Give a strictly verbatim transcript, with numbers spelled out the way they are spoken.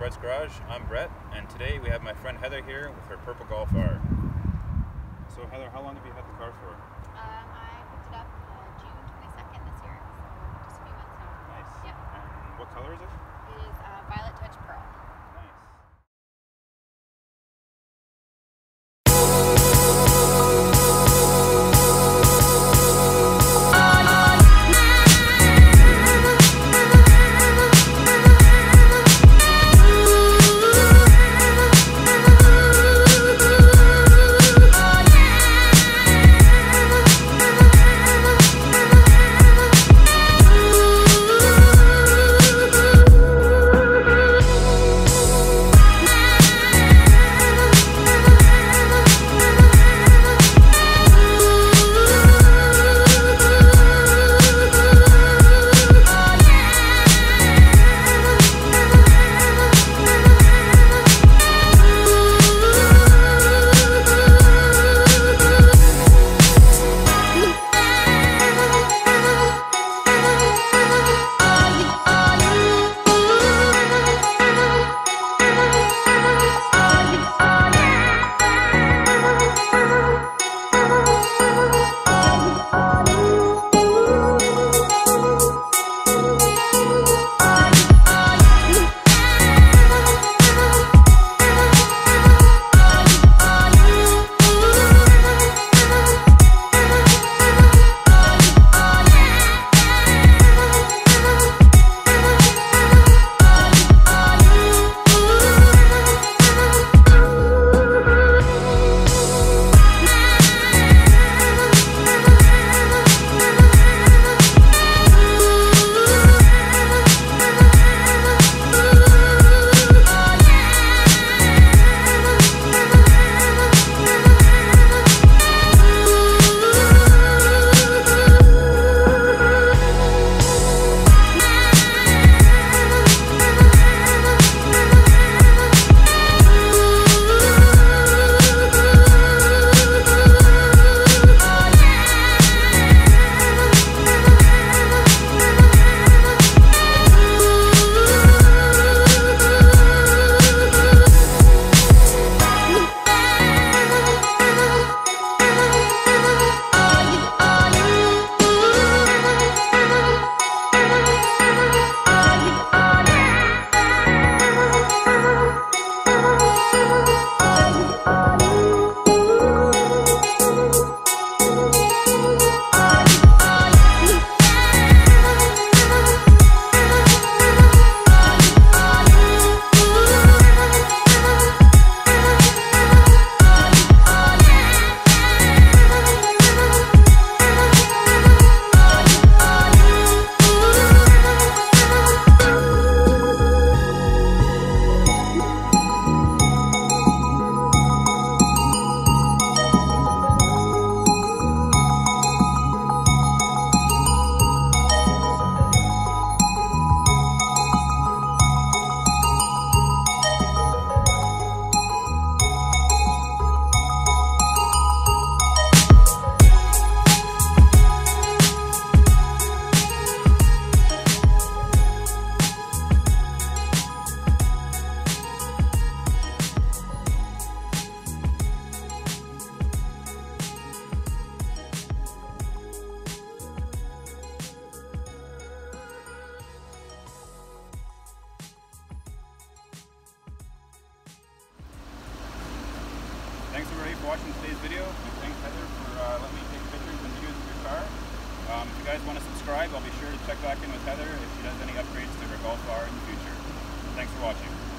Brett's Garage. I'm Brett, and today we have my friend Heather here with her purple Golf R. So Heather, how long have you had the car for? Um, I picked it up uh, June twenty-second this year, so just a few months now. Nice. Yep. And what color is it? It is uh, Violet Touch Pearl. Thanks everybody for watching today's video, and thanks Heather for uh, letting me take pictures and videos of your car. Um, if you guys want to subscribe, I'll be sure to check back in with Heather if she does any upgrades to her Golf R in the future. Thanks for watching.